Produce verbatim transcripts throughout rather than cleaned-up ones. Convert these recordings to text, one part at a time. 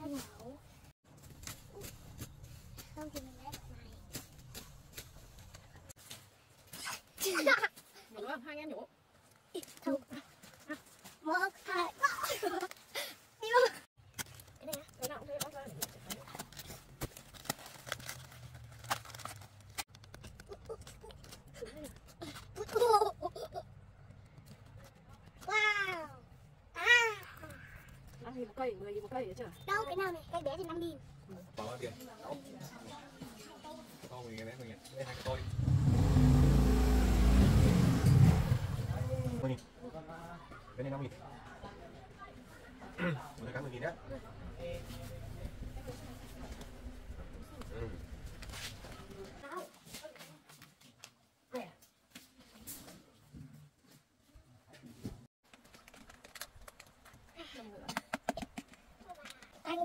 không nổ. Không thì mình lấy cái này. Mình nói hai anh em nhổ. Thôi. Một, hai. Thì một cây, mười nghìn một cây đấy chứ. Đâu, cái nào này, cây bé thì năm nghìn. Bỏ ra tiền. To mình cái bé mình nhỉ. Đây hai cái tôi. mười nghìn. Cái này năm nghìn. Một cái mười nghìn đấy. Ừ.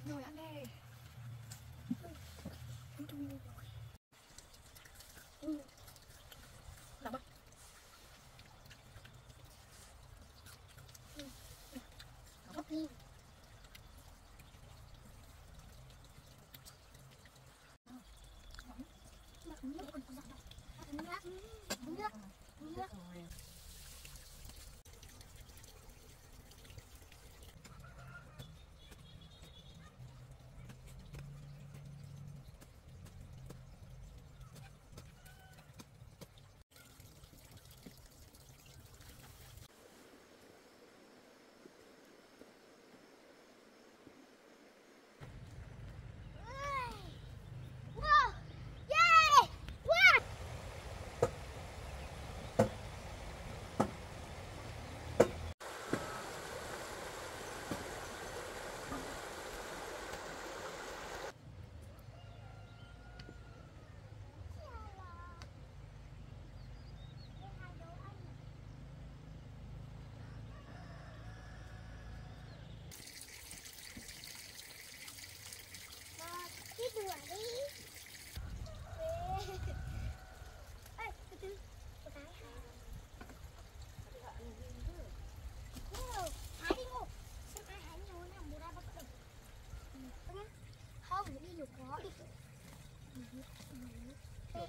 chín rồi ăn đi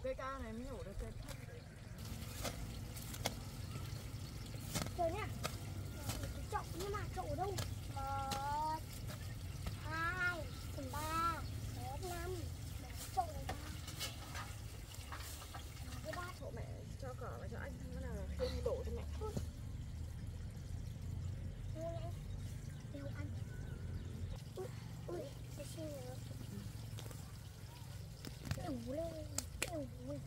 cây ca này mới nhổ được cây thấp đấy. Rồi nhá. Trọng nhưng mà chỗ đâu? một, hai, ba, bốn, năm, chỗ ba. Cái ba chỗ mẹ cho cỏ và cho anh thế nào khi đổ cho mẹ. Đâu ăn. Ui, ui, cái gì nữa? Đủ lên. Ui.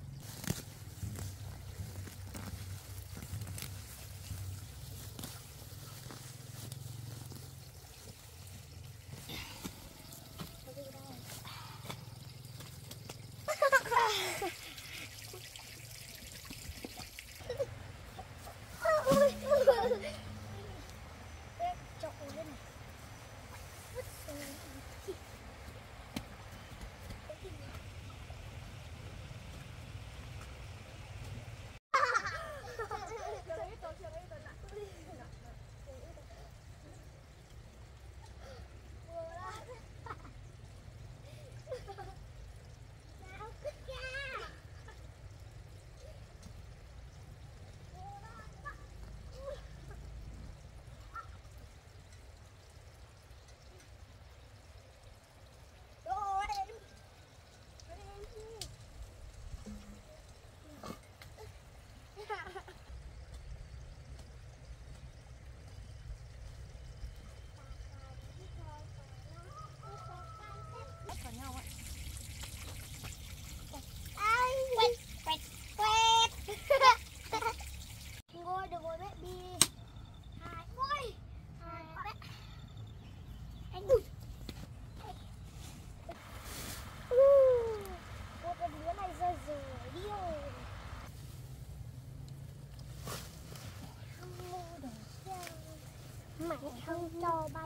Không cho ba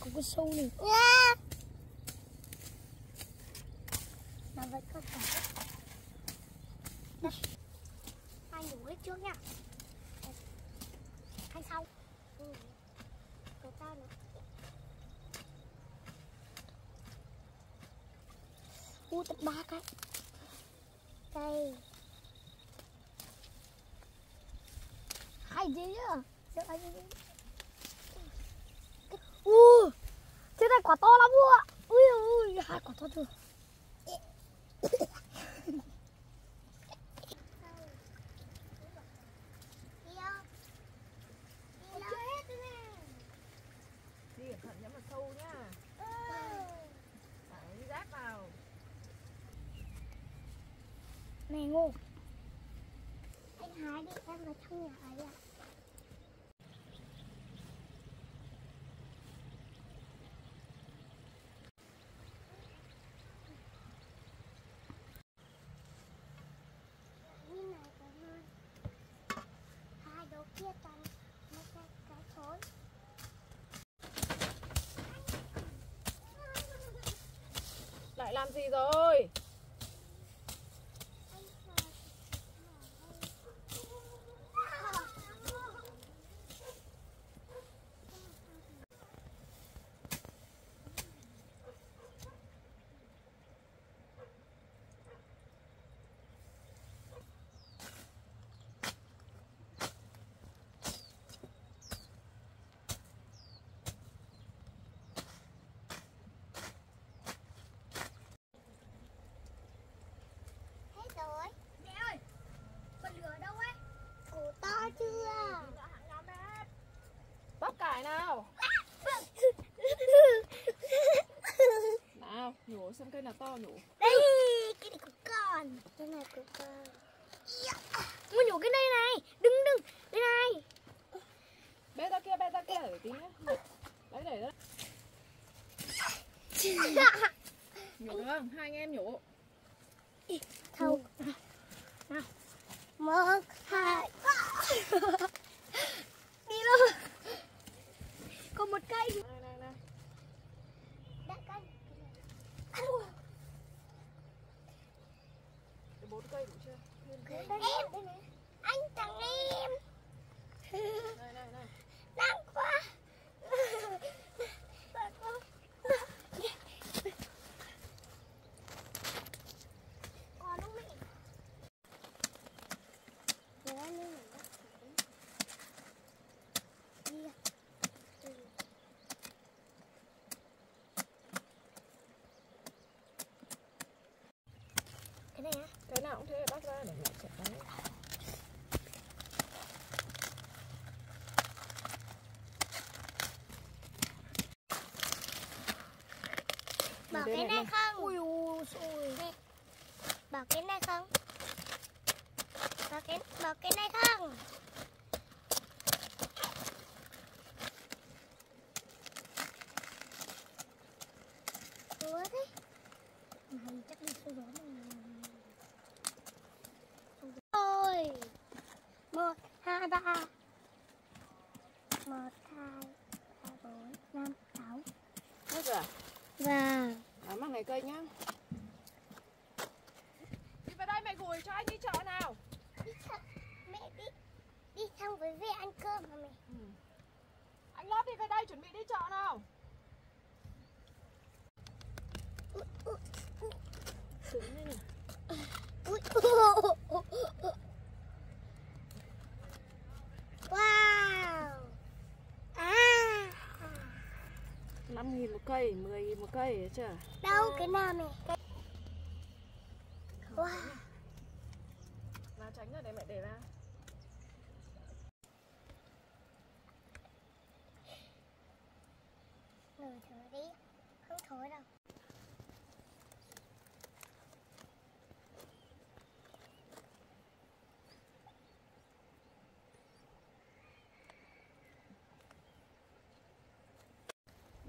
Ai, có con sâu này. Yeah. Nó vẫn có cả. Đây. Anh nhủ hết trước nha. Anh sau. Ừ. Của tao nữa. Ui, tận ba cái. Đây. Hai gì nữa? Được anh đi. Ui, cái này quả to lắm luôn ạ. Ui ui, hai quả to chưa? Đi cẩn thận nhắm vào sâu nhá. Đấy, rác vào. Này ngô. Anh hái đi, em vào trong nhà ấy ạ. Lại làm gì rồi? Bóc cải nào. Nào, nhổ xem cây nào to nhổ. Đây, cái này của con. Cái này của con. Mua nhổ cái đây này. Đừng đừng, đây này. Bé ra kia, bé ra kia để tí nhé. Đấy để đó. Nhổ được không? Hai anh em nhổ. Thâu. Nào. Một, hai. Đi luôn. Còn một cây. Này này này. Đã cây. Bốn cây đủ chưa? Cây. Em. Anh thằng em. Này này này. Nặng quá. Cái nào cũng thế, bác ra để lại chặt đấy. Bỏ cái này không? Ui ui ui. Bỏ cái này không? Bỏ cái, bỏ cái này không? Ủa thế? Mà chắc đi xuống gió này. Một, hai, ba. Một, hai, ba, bốn, năm, sáu. Hết rồi à? Vâng. Bám vào này cây nhá. Đi vào đây mẹ gửi cho anh đi chợ nào. Đi chợ. Mẹ đi. Đi xong với về ăn cơm hả mẹ? Ừ. Anh lót đi vào đây chuẩn bị đi chợ nào. Ui, ui, ui. Đứng lên này. Ui, ui, ui, ui. Wow. À. năm nghìn một cây, mười nghìn một cây đấy chưa? Đâu cái nào này? Wow. Nào tránh ra đây mẹ để ra. Nửa thối đi, không thối đâu.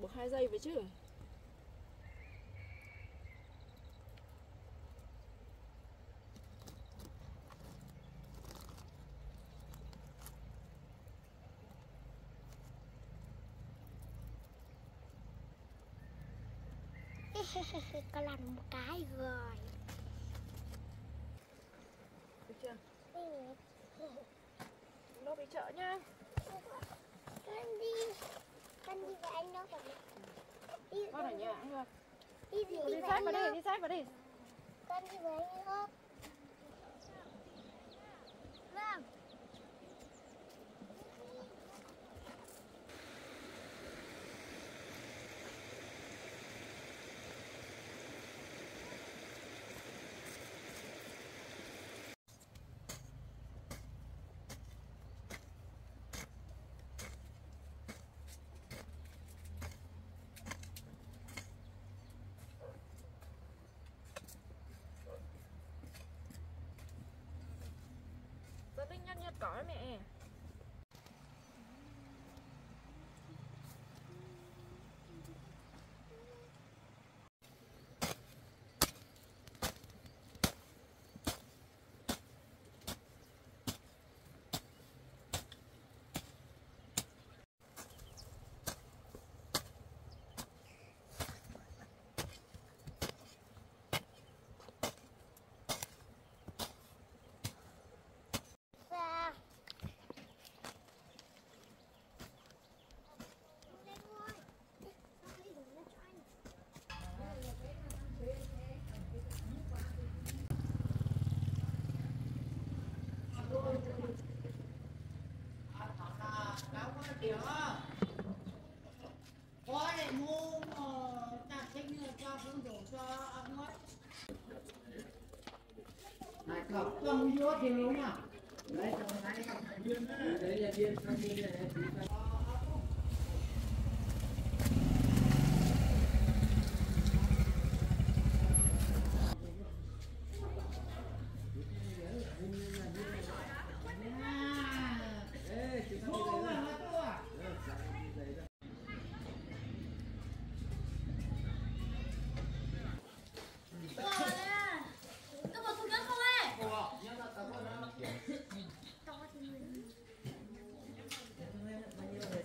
Buộc hai giây vậy chứ. Con làm một cái rồi. Được chưa? Nó đi chợ nhá. Con đi. Con đi với anh nó còn đi. Con ở nhà anh rồi. Đi đi, đi, đi sát vào đi, đi sát vào đi. Con đi với anh nó. Vâng. Tinh nhặt nhặt cỏ mẹ. Có để mua tạp sách nữa cho con đổ cho ăn mất. Này cọc trong vô thì đúng nhỉ? Đấy, còn này cọc hải viên đó. Đấy là viên, con đi này.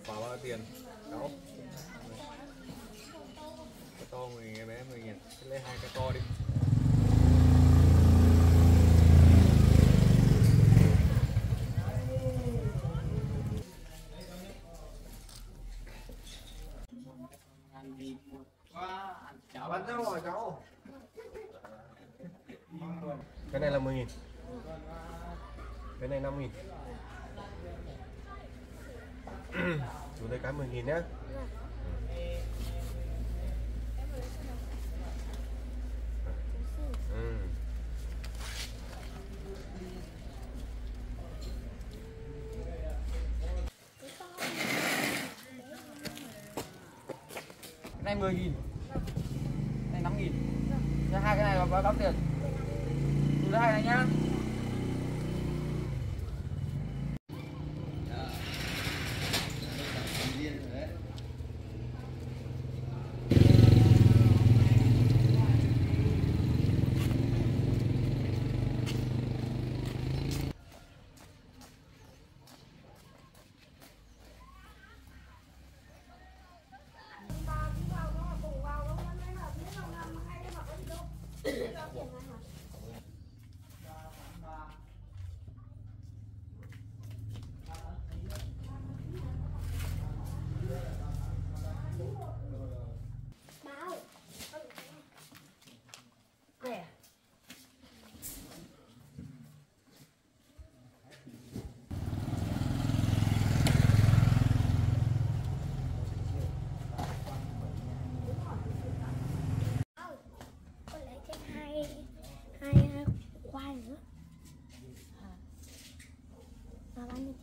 Quả bao tiền? Đó. Cái to mười nghìn, bé mười nghìn. Lấy hai cái to đi. Ăn đi. Cháu bán cháu rồi cháu. Cái này là mười nghìn. Cái này năm nghìn. Chú thấy cái mười nghìn nhé. Ừ. Cái này mười nghìn. Cái này năm nghìn. Nha, hai cái này là bao bao tiền? Chú thấy hai này nhá.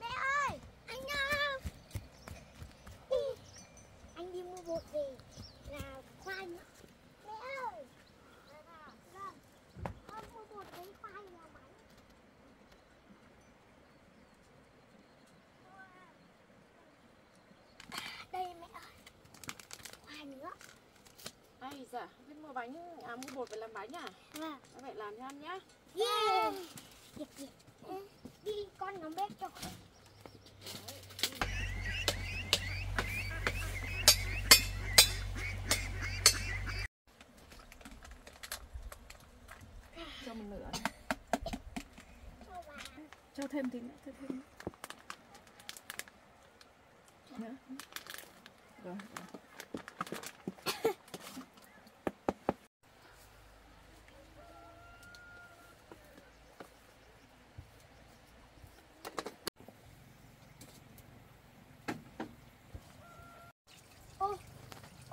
Mẹ ơi, anh ơi. Anh đi mua dạ, biết mua bánh, à mua bột để làm bánh à? Vâng. Các bạn làm cho ăn nhá. Yeah. Đi, đi. Đi con nấu bếp cho. Cho một nửa. Cho thêm tí nữa, cho thêm nữa. Nữa. Rồi. Rồi.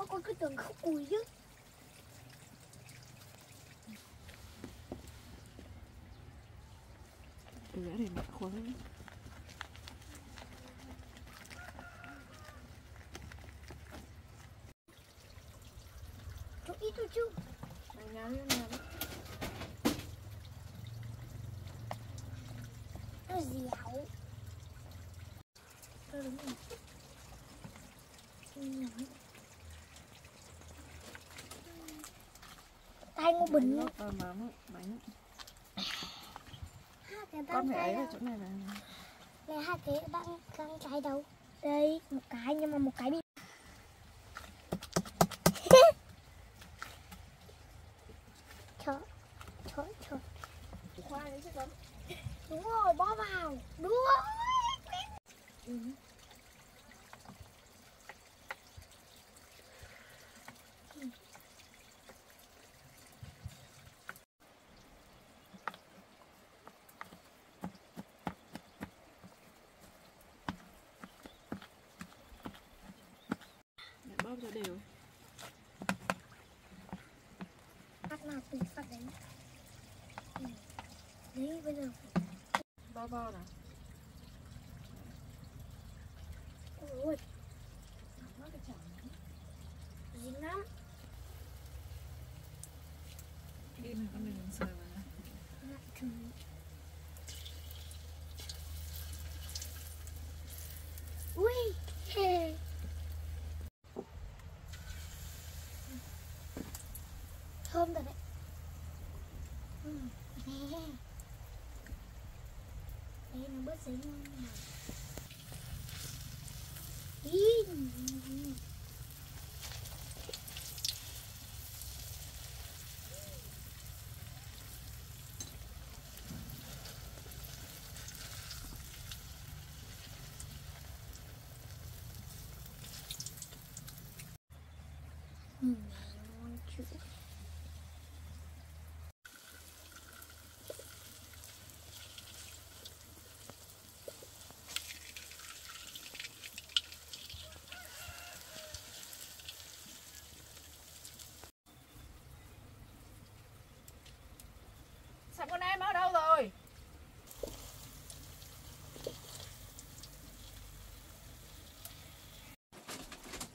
Con cứ tưởng không cùi chứ. Để để mẹ khuấy. Chỗ ít thôi chứ. Ở nhà đi, nhà đi. Nó dẻo. Tôi đúng rồi. Tôi đúng rồi. Tay ngô bình luôn. Ờ, mở bánh. Con phải ấy ở chỗ này này. Này hai cái đang căng trái đâu. Đây, một cái nhưng mà một cái bị. Trời, trời, trời. Khoai đấy chứ lắm. Đúng rồi, bó vào. Đúng rồi. Ừ. Cho đều. Cắt nào từ cắt đấy. Ừ. Đấy bây giờ bao bao nào. Ôi. Nó cái chảo. Dính lắm. Đi mình con mình sờ vào. Lại thử. Ui. Thơm thật đấy. Ừ. Đây nó bớt giấy ngon nào. Ý. Ừ. Ngon chữ. Con em ở đâu rồi?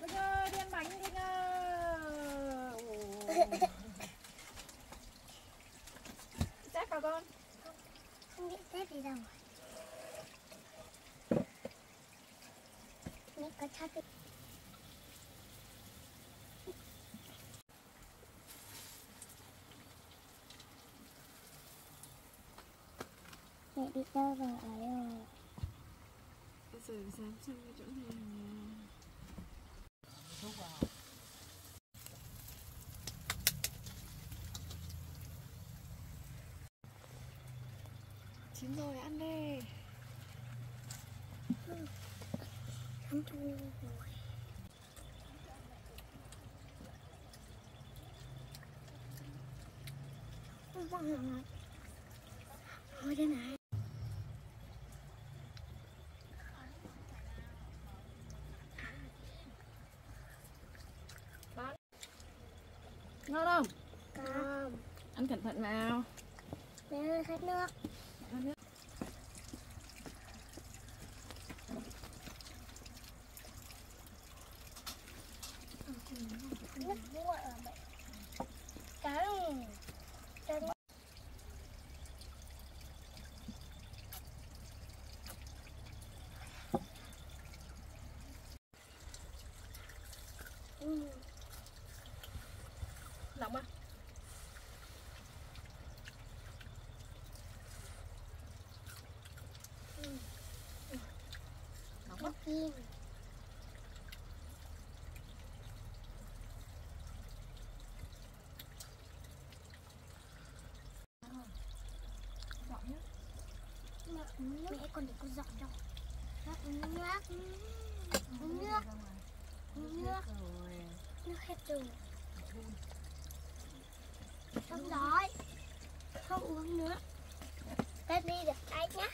Vinh ơi, đi ăn bánh Vinh ơi. Chết vào con. Không, không biết chết gì đâu. Mẹ có chết đi. Mẹ đi đâu vào ấy rồi. Bây giờ dám sang cái chỗ này nè. Đâu vào. Chín rồi ăn đi. Ăn thua rồi. Không vọng hả? Thôi thế này. Ngon không? Ngon. Ăn cẩn thận vào. Mẹ ơi, khát nước. Khát nước. Nước muối ở mẹ. Cá này. Beam. Dọn nhá. Mẹ còn để cô dọn đâu. Nó uống nước. Uống nước. Uống nước. Nước hết rồi. Xong rồi. Không uống nữa. Baby được tay nhá.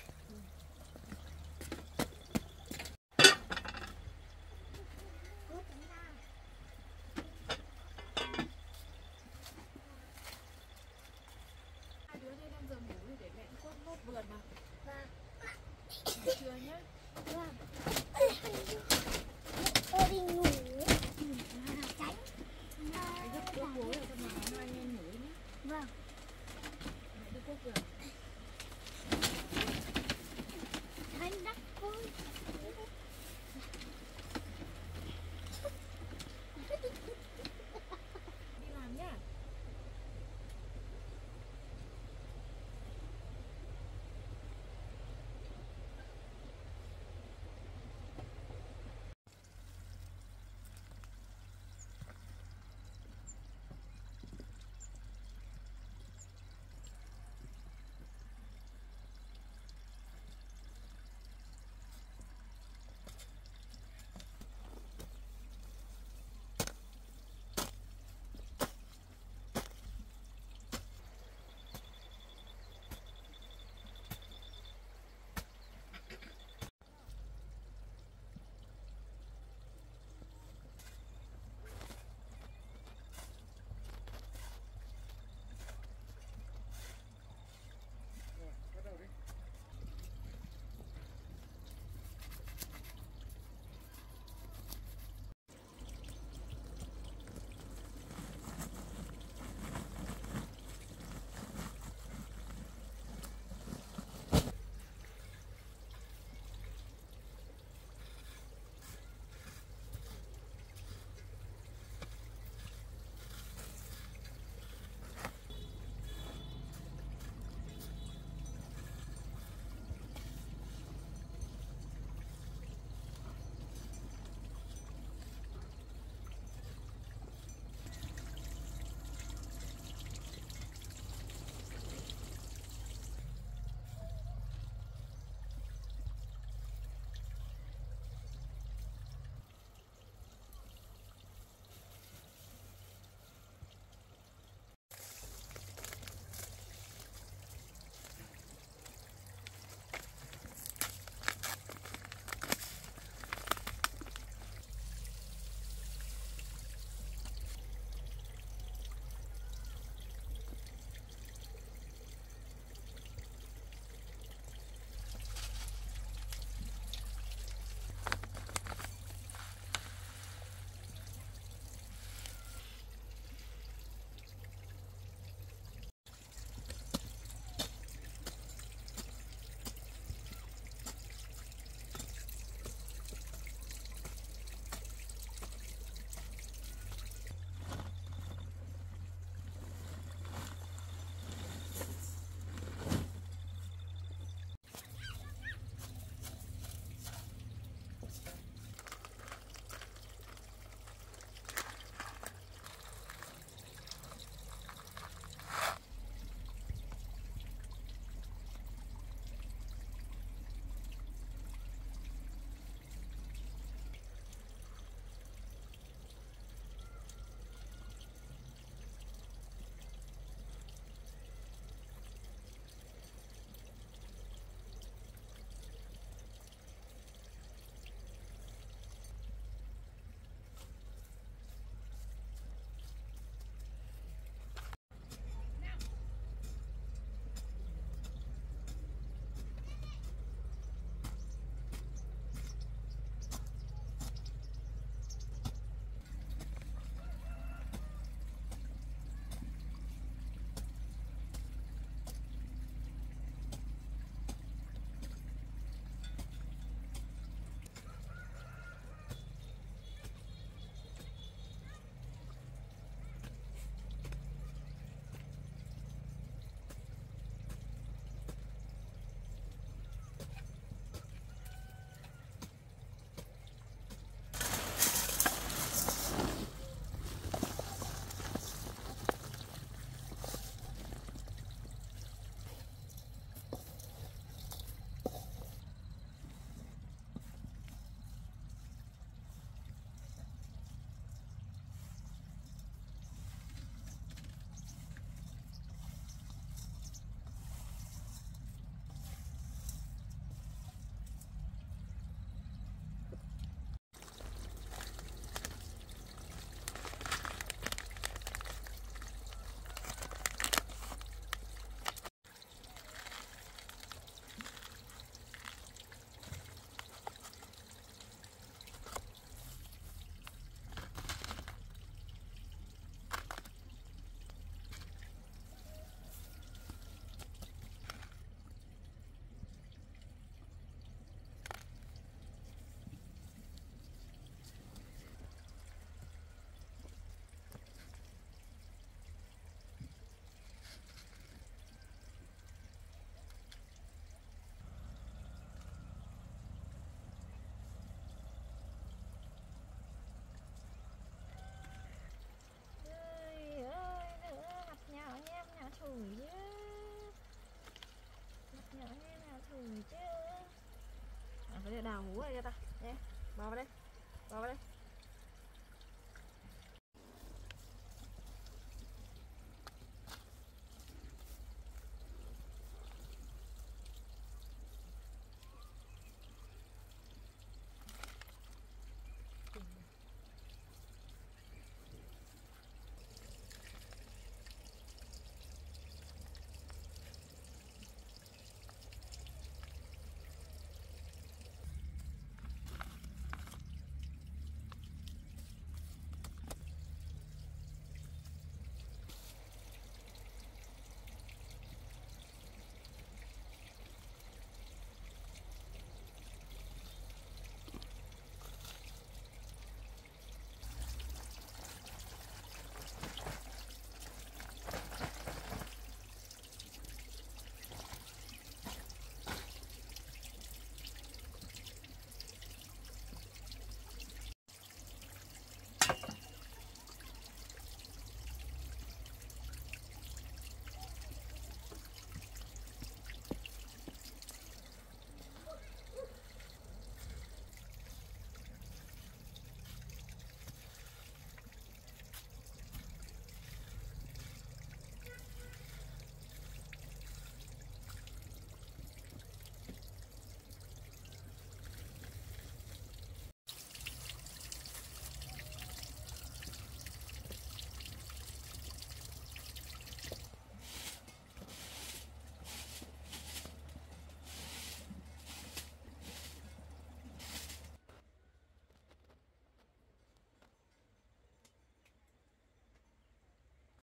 cho ta nhé, mò vào đây, mò vào đây.